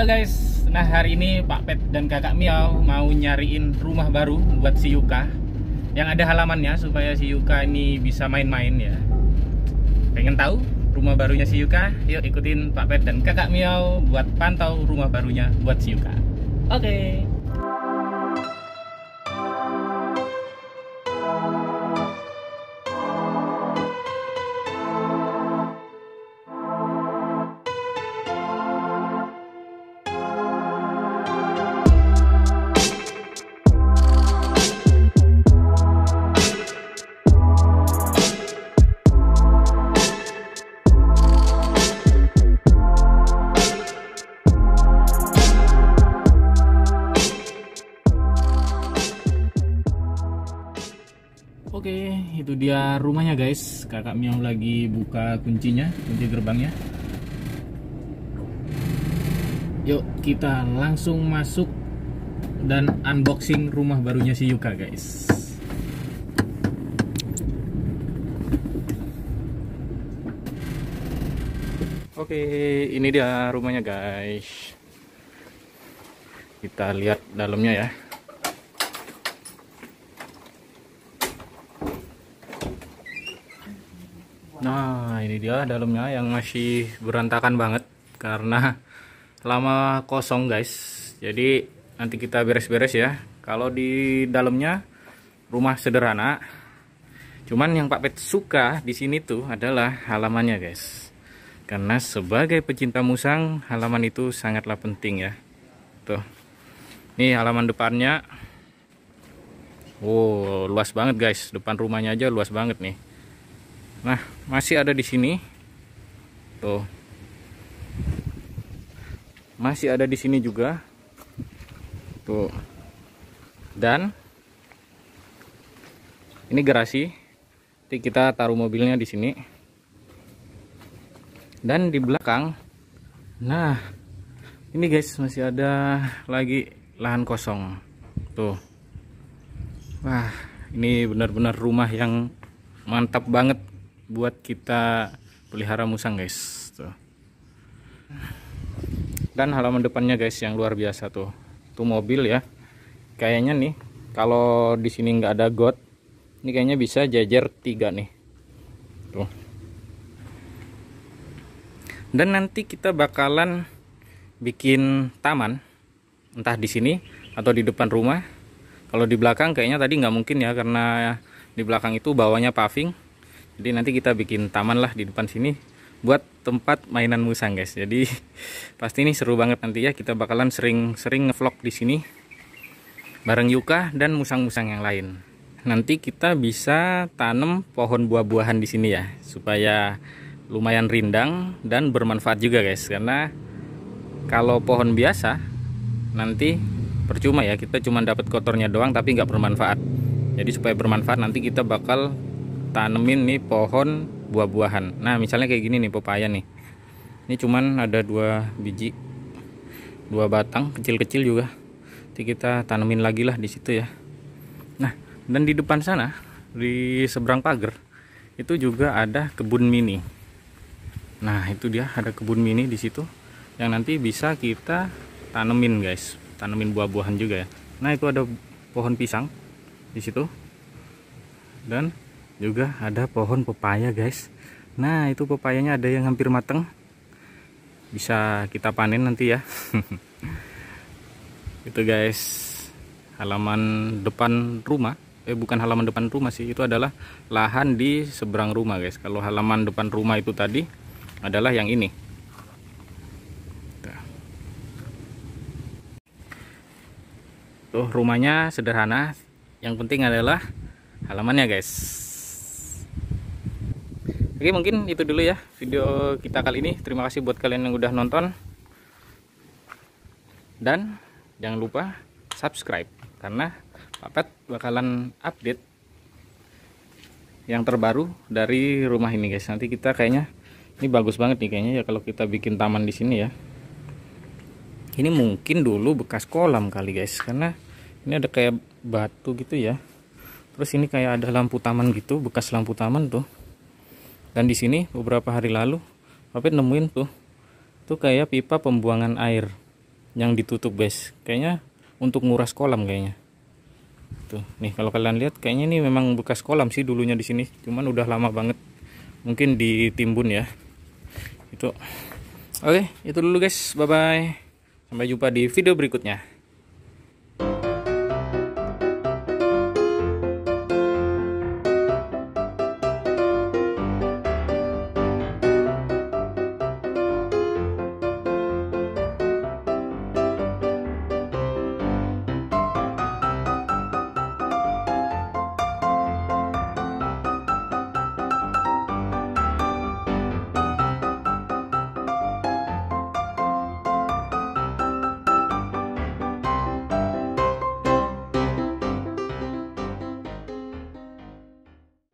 Halo guys, nah hari ini Pak Pet dan Kakak Miau mau nyariin rumah baru buat si Yuka yang ada halamannya supaya si Yuka ini bisa main-main ya. Pengen tahu rumah barunya si Yuka? Yuk ikutin Pak Pet dan Kakak Miau buat pantau rumah barunya buat si Yuka. Oke. Oke, itu dia rumahnya guys. Kakak Miau lagi buka kuncinya, kunci gerbangnya. Yuk kita langsung masuk dan unboxing rumah barunya si Yuka guys. Oke, ini dia rumahnya guys. Kita lihat dalamnya ya. Nah, ini dia dalamnya yang masih berantakan banget karena lama kosong guys. Jadi nanti kita beres-beres ya. Kalau di dalamnya rumah sederhana, cuman yang Pak Pet suka di sini tuh adalah halamannya guys. Karena sebagai pecinta musang, halaman itu sangatlah penting ya. Tuh, ini halaman depannya. Wow, luas banget guys. Depan rumahnya aja luas banget nih. Nah, masih ada di sini. Tuh. Masih ada di sini juga. Tuh. Dan ini garasi. Nanti kita taruh mobilnya di sini. Dan di belakang. Nah, ini guys masih ada lagi lahan kosong. Tuh. Wah, ini benar-benar rumah yang mantap banget buat kita pelihara musang guys. Tuh. Dan halaman depannya guys yang luar biasa tuh. Tuh mobil ya. Kayaknya nih kalau di sini nggak ada got, ini kayaknya bisa jajar 3 nih. Tuh. Dan nanti kita bakalan bikin taman, entah di sini atau di depan rumah. Kalau di belakang kayaknya tadi nggak mungkin ya karena di belakang itu bawahnya paving. Jadi nanti kita bikin taman lah di depan sini buat tempat mainan musang guys. Jadi pasti ini seru banget nanti ya, kita bakalan sering ngevlog di sini bareng Yuka dan musang-musang yang lain. Nanti kita bisa tanam pohon buah-buahan di sini ya supaya lumayan rindang dan bermanfaat juga guys. Karena kalau pohon biasa nanti percuma ya, kita cuma dapat kotornya doang tapi nggak bermanfaat. Jadi supaya bermanfaat nanti kita bakal tanemin nih pohon buah-buahan. Nah misalnya kayak gini nih pepaya nih. Ini cuman ada 2 biji, 2 batang kecil-kecil juga. Nanti kita tanemin lagi lah di situ ya. Nah dan di depan sana di seberang pagar itu juga ada kebun mini. Nah itu dia ada kebun mini di situ yang nanti bisa kita tanemin guys, tanemin buah-buahan juga ya. Nah itu ada pohon pisang di situ dan juga ada pohon pepaya guys. Nah itu pepayanya ada yang hampir mateng, bisa kita panen nanti ya. Itu guys halaman depan rumah, bukan halaman depan rumah sih, itu adalah lahan di seberang rumah guys. Kalau halaman depan rumah itu tadi adalah yang ini. Tuh rumahnya sederhana, yang penting adalah halamannya guys. Oke, mungkin itu dulu ya video kita kali ini. Terima kasih buat kalian yang udah nonton. Dan jangan lupa subscribe. Karena Pak Pet bakalan update yang terbaru dari rumah ini guys. Nanti kita kayaknya, ini bagus banget nih kayaknya ya kalau kita bikin taman di sini ya. Ini mungkin dulu bekas kolam kali guys. Karena ini ada kayak batu gitu ya. Terus ini kayak ada lampu taman gitu, bekas lampu taman tuh. Dan di sini beberapa hari lalu Pak Pet nemuin tuh kayak pipa pembuangan air. yang ditutup guys, kayaknya untuk nguras kolam kayaknya. Tuh, nih kalau kalian lihat kayaknya ini memang bekas kolam sih dulunya di sini, cuman udah lama banget mungkin ditimbun ya. Itu. Oke, itu dulu guys. Bye bye. Sampai jumpa di video berikutnya.